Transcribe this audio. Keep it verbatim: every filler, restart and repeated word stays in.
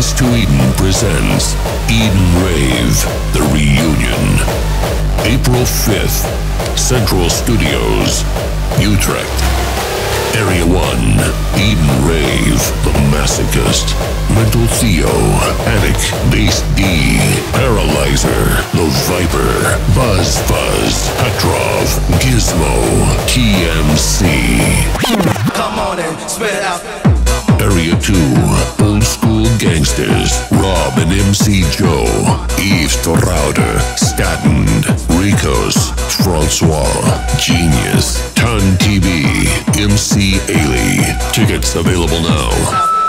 Dance to Eden presents Eden Rave, The Reunion. April fifth, Central Studios, Utrecht. Area one, Eden Rave, The Masochist, Mental Theo, Panic, Bass-D, Paralyzer, The Viper, Buzz Fuzz, Petrov, Gizmo, T M C. Come on and spit out. Area two, Old School Gangsters, Rob and M C Joe, Eve router Staten, Ricos, Francois, Genius, Ton T V, M C Ailey. Tickets available now.